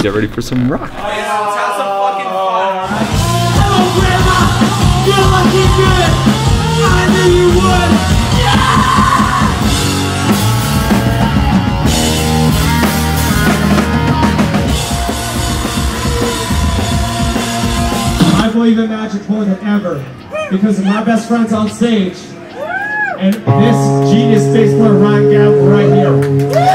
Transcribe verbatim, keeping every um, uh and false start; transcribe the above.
Get ready for some rock. Oh, yeah. Let's have some fucking fun. Hello, Grandma! You're looking good! I knew you would! Yeah! I believe in magic more than ever because of my best friends on stage and this genius bass player Ryan Gabb right here.